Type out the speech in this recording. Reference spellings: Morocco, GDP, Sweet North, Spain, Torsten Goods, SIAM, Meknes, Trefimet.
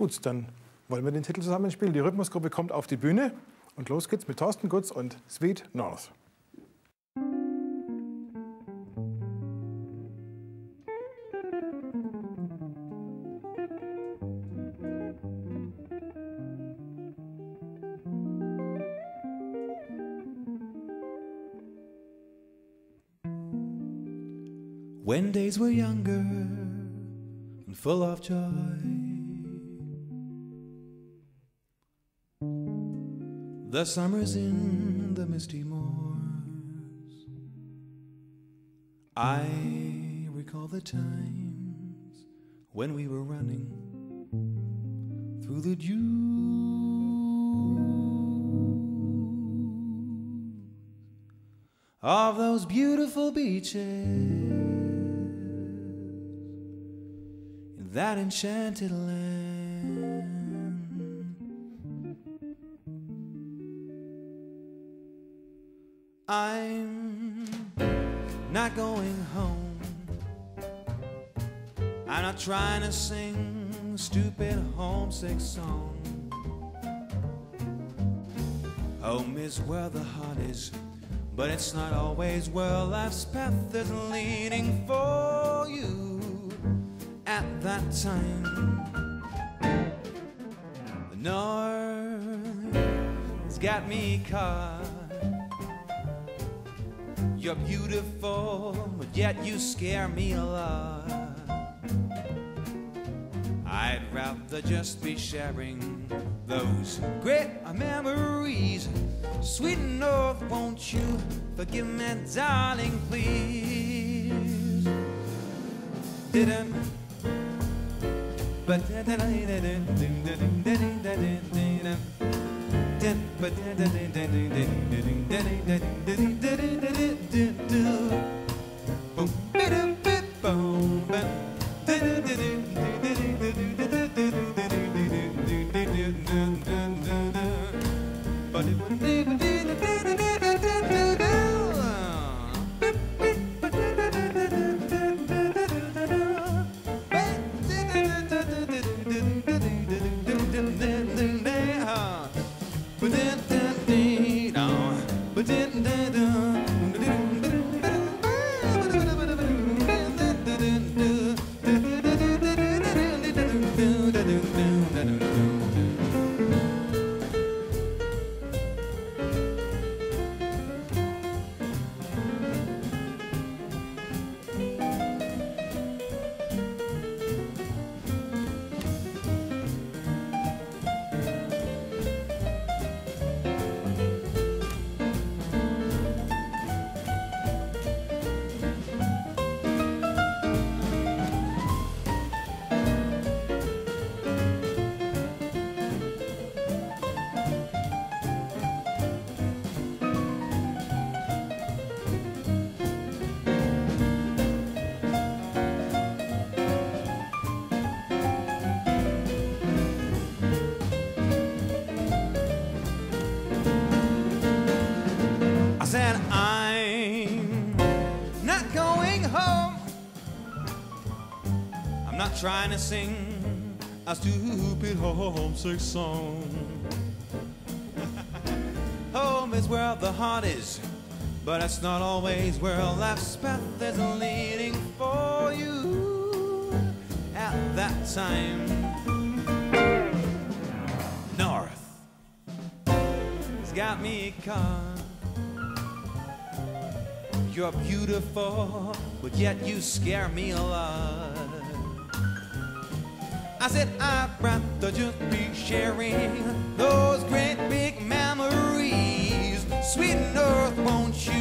Gut, dann wollen wir den Titel zusammen spielen. Die Rhythmusgruppe kommt auf die Bühne und los geht's mit Torsten Goods und Sweet North. When days were younger and full of joy, the summers in the misty moors, I recall the times when we were running through the dew of those beautiful beaches, that enchanted land. I'm not going home, I'm not trying to sing a stupid homesick song. Home is where the heart is, but it's not always where life's path is leading for you. At that time, the north has got me caught. You're beautiful, but yet you scare me a lot. I'd rather just be sharing those great memories. Sweet North, won't you forgive me, darling, please? But I'm not trying to sing a stupid homesick song. Home is where the heart is, but it's not always where life's path is leading for you. At that time, North has got me caught. You're beautiful, but yet you scare me a lot. I said I'd rather just be sharing those great big memories. Sweet North, won't you